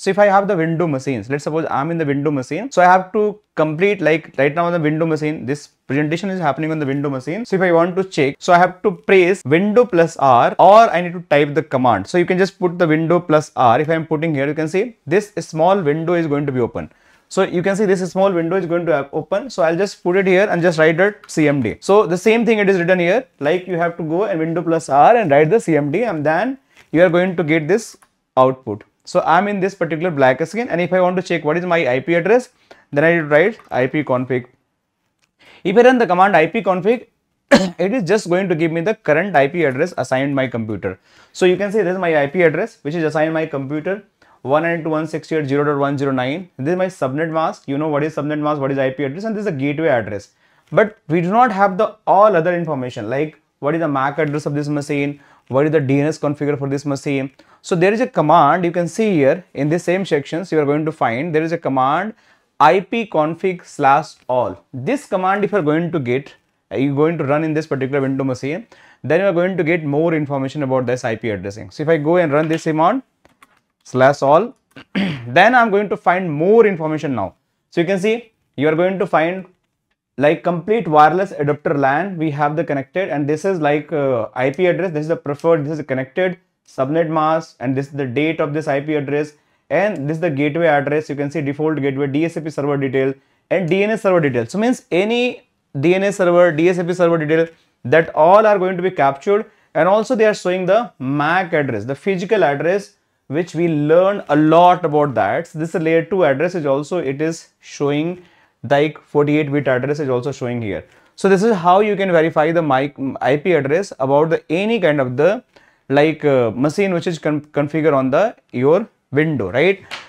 So if I have the window machines, let's suppose I'm in the window machine. So I have to complete, like right now on the window machine, this presentation is happening on the window machine. So if I want to check, so I have to press window plus R, or I need to type the command. So you can just put the window plus R. If I'm putting here, you can see this small window is going to be open. So you can see this small window is going to open. So I'll just put it here and just write it CMD. So the same thing it is written here, like you have to go and window plus R and write the CMD, and then you are going to get this output. So I'm in this particular black screen, and if I want to check what is my IP address, then I write ipconfig. If I run the command ipconfig, it is just going to give me the current IP address assigned my computer. So you can see this is my IP address, which is assigned my computer. 192.168.0.109. This is my subnet mask. You know what is subnet mask, what is IP address, and this is a gateway address. But we do not have the all other information, like what is the MAC address of this machine, what is the DNS configure for this machine. So there is a command, you can see here in the same sections, you are going to find there is a command ipconfig /all. This command, if you are going to get, you are going to run in this particular window machine, then you are going to get more information about this IP addressing. So if I go and run this command /all, then I'm going to find more information now. So you can see you are going to find like complete wireless adapter LAN we have the connected, and this is like IP address, this is the preferred, this is the connected subnet mask, and this is the date of this IP address, and this is the gateway address. You can see default gateway, DHCP server detail, and DNS server detail. So means any DNS server, DHCP server detail, that all are going to be captured, and also they are showing the MAC address, the physical address, which we learn a lot about that. So this layer 2 address is also, it is showing like 48-bit address is also showing here. So this is how you can verify the IP address about the any kind of the like machine which is configured on the your window, right?